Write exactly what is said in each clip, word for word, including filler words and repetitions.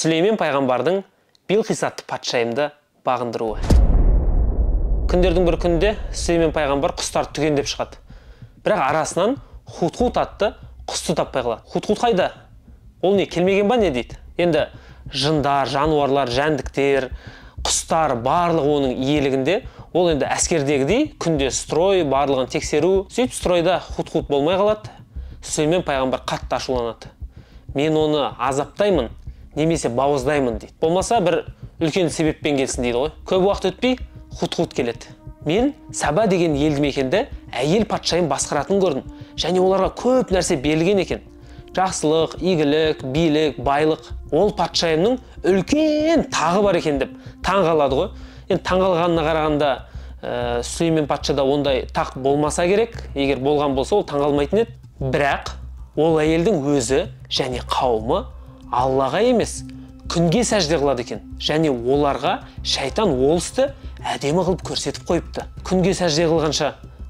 Сүлеймен пайғамбардың Билқис атты патшайымды бағындыруы. Күндердің бір күнде Сүлеймен пайғамбар құстарды түгендеп шығады. Бірақ арасынан Хутхут атты құсты таппай қалады. Хутхут қайда? Ол не, келмеген ба не дейді? Енді жындар, жануарлар, жәндіктер, құстар барлығы оның иелігінде. Ол енді әскердегідей күнде строй барлығын тексеру. Сөйтіп стройда Хутхут болмай қалады. Сүлеймен пайғамбар қатты ашуланады. Мен оны азаптаймын, немесе бауыздаймын дейді. Болмаса бір үлкен себеппен келсін дейді ғой. Көп уақыт өтпей Хутхут келеді. Мен Саба деген елді мекенде әйел патшайым басқаратын көрдім. Және оларға көп нәрсе берілген екен. Жақсылық, игілік, билік, байлық. Ол патшайымның үлкен тағы бар екен деп таңғалады ғой. Енді таңғалғанына қарағанда Сүлеймен патшада ондай тақ болмаса керек. Егер болған болса, ол таңғалмайтын еді. Бірақ ол әйелдің өзі және қауымы Аллаға емес күнге сәжде қылады екен. Және оларға шайтан ол істі әдемі қылып көрсетіп қойыпты. Күнге сәжде қылғанша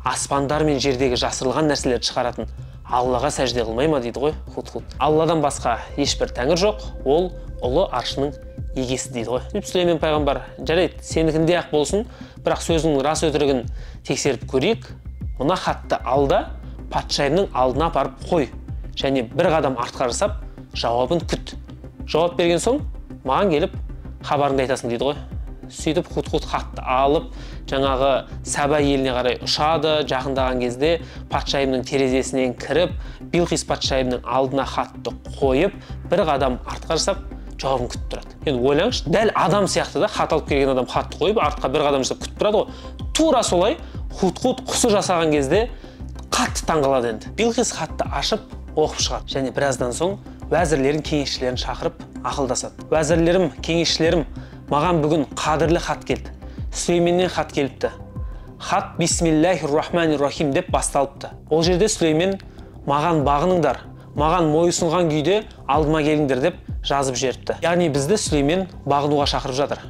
аспандар мен жердегі жасырылған нәрселерді шығаратын. Аллаға сәжде қылмай ма дейді ғой Хутхут. Алладан басқа ешбір тәңір жоқ. Ол ұлы аршының егесі дейді ғой. Сүлеймен пайғамбар, жарайды, сенікінде ақ болсын, бірақ сөзінің рас өтірігін тексеріп көрейік. Мына хатты алда патшайымның алдына апарып қой, және бір қадам артқа жасап, жауабын күт. Жауап берген соң, маған келіп, хабарыңды айтасың дейді ғой. Сөйтіп Хутхут хатты алып, жаңағы Саба еліне қарай ұшады. Жақындаған кезде патшайымның терезесінен кіріп, Билқис патшайымның алдына хатты қойып, бір қадам артқа жасап, жауабын күтіп тұрады. Енді ойлаңызшы, дәл адам сияқты да, хат алып келген адам хатты қойып, артқа бір қадам жасап күтіп тұрады ғой. Тура солай Хутхут құсы жасаған кезде қатты таңғалады енді. Билқис хатты ашып, оқып шығады. Және біраздан соң уәзірлерін, кеңесшілерін шақырып, ақылдасады. Уәзірлерім, кеңесшілерім, маған бүгін қадірлі хат келді. Сүлейменнен хат келіпті. Хат Бисмиллахиррахмани Рахим деп басталыпты. Ол жерде Сүлеймен маған бағыныңдар, маған мойысынған күйде алдыма келіңдер деп жазып жіберіпті. Яғни бізді Сүлеймен бағынуға шақырып жатыр.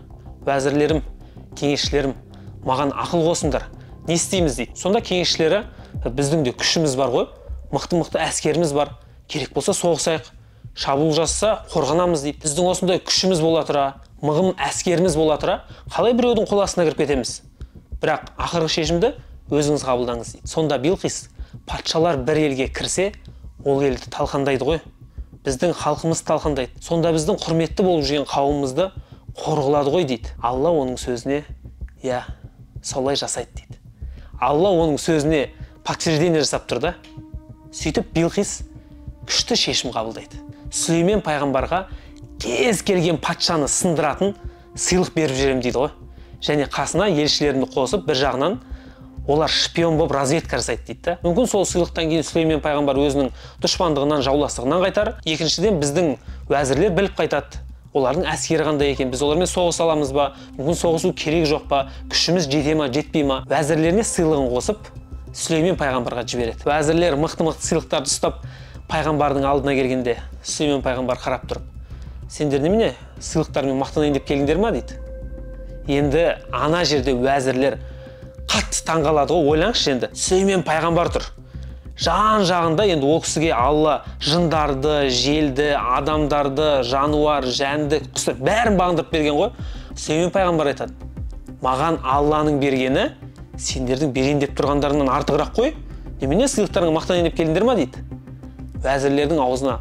Уәзірлерім, кеңесшілерім, маған ақыл қосыңдар. Не істейміз дейді. Сонда кеңесшілері, біздің де күшіміз бар ғой, мықты-мықты әскеріміз бар, керек болса соғысайық, шабуыл жасаса қорғанамыз дейді. Біздің осындай күшіміз бола тұра, мығым әскеріміз бола тұра, қалай біреудің қол астына кіріп кетеміз? Бірақ ақырғы шешімді өзіңіз қабылдаңыз дейді. Сонда Билқис, патшалар бір елге кірсе, ол елді талқандайды ғой. Біздің халқымыз талқандайды. Сонда біздің құрметті болып жүрген қауымымызды қорғылады ғой дейді. Алла оның сөзіне, иә, солай жасайды дейді. Алла оның сөзіне подтверждение жасап тұрды. Сөйтіп Билқис күшті шешім қабылдайды. Сүлеймен пайғамбарға кез келген патшаны сындыратын сыйлық беріп жерем дейді ғой. Және қасына елшілерімді қосып, бір жағынан олар шпион боп разведка жасайды дейді. Мүмкін сол сыйлықтан кейін Сүлеймен пайғамбар өзінің дұшпандығынан, жауластығынан қайтар. Екіншіден біздің уәзірлер біліп қайтады. Олардың әскері қандай екен, біз олармен соғыс аламыз ба, мүмкін соғысу керек жоқ па, күшіміз жете ма, жетпей ма. Уәзірлеріне сыйлығын қосып Сүлеймен пайғамбарға жібереді. Уәзірлер мықты-мықты сыйлықтарды ұстап, пайғамбардың алдына келгенде Сүлеймен пайғамбар қарап тұрып, сендер немене сыйлықтармен мақтанайын деп келіңдер ма дейді. Енді ана жерде уәзірлер қатты таңғалады ғой. Ойлаңызшы, енді Сүлеймен пайғамбар тұр. Жан-жағында енді ол кісіге Алла жындарды, желді, адамдарды, жануар, жәндік, құстар бәрін бағындырып берген ғой. Сүлеймен пайғамбар айтады, маған Алланың бергені сендердің берейін деп тұрғандарынан артығырақ қой. Немене сыйлықтарыңа мақтанайын деп келіңдер ма дейді. Уәзірлердің аузына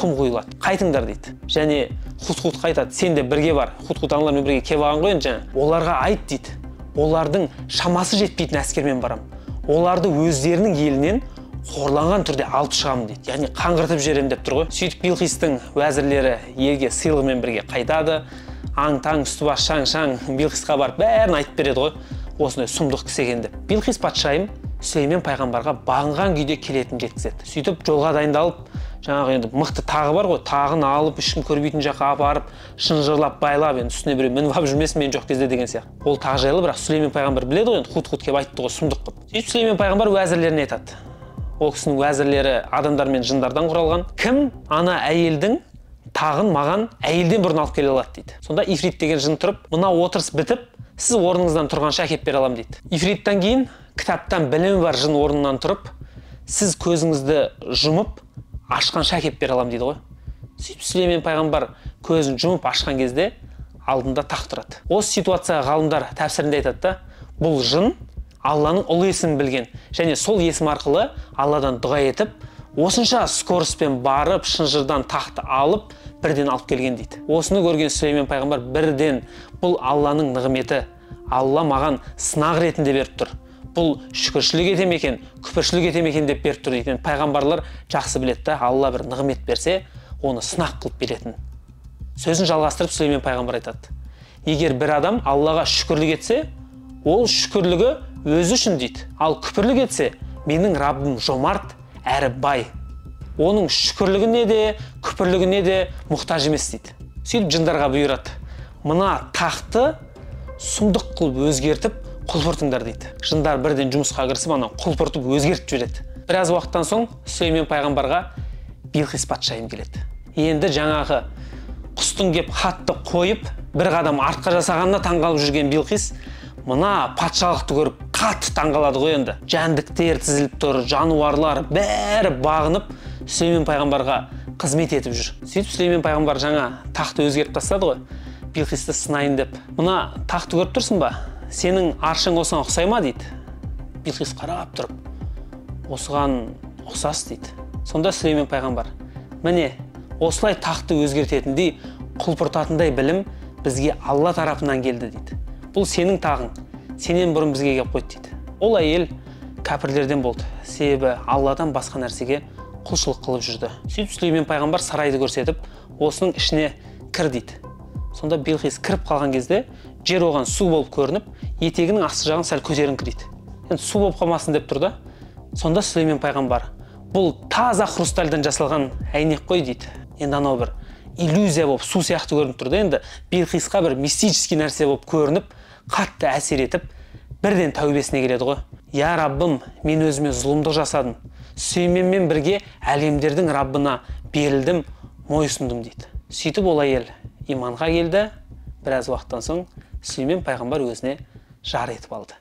құм құйылады. Қайтыңдар дейді. Және Хутхут қайтады. Сен де бірге бар. Хутхут аналармен бірге келіп алған ғой енді. Оларға айт дейді. Олардың шамасы жетпейтін әскермен барам. Оларды өздерінің елінен қорланған түрде алып шығамын дейді. Яғни қаңғыртып жіберемін деп тұр ғой. Сөйтіп Билқистың уәзірлері елге сыйлығымен бірге қайтады. Аң-таң, үсті-бас, шаң-шаң Билқисқа барып бәрін айтып береді ғой. Осындай сұмдық кісі екен деп. Билқис патшайым Сүлеймен пайғамбарға бағынған күйде келетінін жеткізеді. Сөйтіп жолға дайындалып, жаңағы енді мықты тағы бар ғой, тағын алып, ешкім көрмейтін жаққа апарып, шынжырлап байлап, енді үстіне біреу мініп алып жүрмесін, мен жоқ кезде деген сияқты. Ол тағы жайлы, бірақ Сүлеймен пайғамбар біледі ғой, енді Хутхут келіп айтты ғой, сұмдық қып. Сөйтіп Сүлеймен пайғамбар уәзірлеріне айтады. Ол кісінің уәзірлері адамдар мен жындардан құралған. Кім ана әйелдің тағын маған әйелден бұрын алып келе алады дейді. Сонда ифрит деген жын тұрып, мына отырыс бітіп, сіз орныңыздан тұрғанша әкеп бере алам дейді. Ифриттан кейін кітаптан білімі бар жын орнынан тұрып, сіз көзіңізді жұмып, ашқанша әкеп бере алам дейді ғой. Сүлеймен пайғамбар көзін жұмып ашқан кезде алдында тақ тұрады. Осы ситуацияға ғалымдар тәпсірінде айтады да, бұл жын Алланың ұлы есімін білген және сол есім арқылы Алладан дұға етіп, осынша скороспен барып, шынжырдан тақты алып, бірден алып келген дейді. Осыны көрген Сүлеймен пайғамбар бірден бұл Алланың нығметі, Алла маған сынақ ретінде беріп тұр. Бұл шүкіршілік етем екен, күпіршілік етем екен деп беріп тұр екен. Пайғамбарлар жақсы білетті, Алла бір нығмет берсе, оны сынақ қылып беретін. Сөзін жалғастырып Сүлеймен пайғамбар айтады. Егер бір адам Аллаға шүкірлік етсе, ол шүкірлігі өзі үшін дейді. Ал күпірлік етсе, менің Раббым жомарт әрі бай. Оның шүкірлігіне де, күпірлігіне де мұқтаж емес дейді. Сөйтіп жындарға бұйырады. Мына тақты сұмдық қылып өзгертіп, құлпыртыңдар дейді. Жындар бірден жұмысқа кірісіп, анан құлпыртып өзгертіп жібереді. Біраз уақыттан соң Сүлеймен пайғамбарға Билқис патшайым келеді. Енді жаңағы құстың кеп хатты қойып, бір қадам артқа жасағанына таңғалып жүрген Билқис мына патшалықты көріп қатты таңғалады ғой енді. Жәндіктер тізіліп тұр, жануарлар бәрі бағынып Сүлеймен пайғамбарға қызмет етіп жүр. Сөйтіп Сүлеймен пайғамбар жаңа тақты өзгеріп тастады ғой, Билқисті сынайын деп. Мына тақты көріп тұрсың ба? Сенің аршың осыған ұқсай ма дейді. Билқис қарап тұрып, осыған ұқсас дейді. Сонда Сүлеймен пайғамбар, міне осылай тақты өзгертетіндей, құлпыртатындай білім бізге Алла тарапынан келді дейді. Бұл сенің тағың, сенен бұрын бізге кеп қойды дейді. Ол әйел кәпірлерден болды, себебі Алладан басқа нәрсеге құлшылық қылып жүрді. Сөйтіп Сүлеймен пайғамбар сарайды көрсетіп, осының ішіне кір дейді. Сонда Билқис кіріп қалған кезде жер оған су болып көрініп, етегінің асты жағын сәл көтеріңкі дейді. Енді су болып қалмасын деп тұр да. Сонда Сүлеймен пайғамбар, бұл таза хрустальдан жасалған әйнек қой дейді. Енді анау бір иллюзия болып су сияқты көрініп тұрды. Енді Билқисқа бір мистический нәрсе болып көрініп, қатты әсер етіп, бірден тәубесіне келеді ғой. Я Раббым, мен өзіме зұлымдық жасадым. Сүлейменмен бірге әлемдердің Раббына берілдім, мойсындым дейді. Сөйтіп ол әйел иманға келді. Біраз уақыттан соң Сүлеймен пайғамбар өзіне жар етіп алды.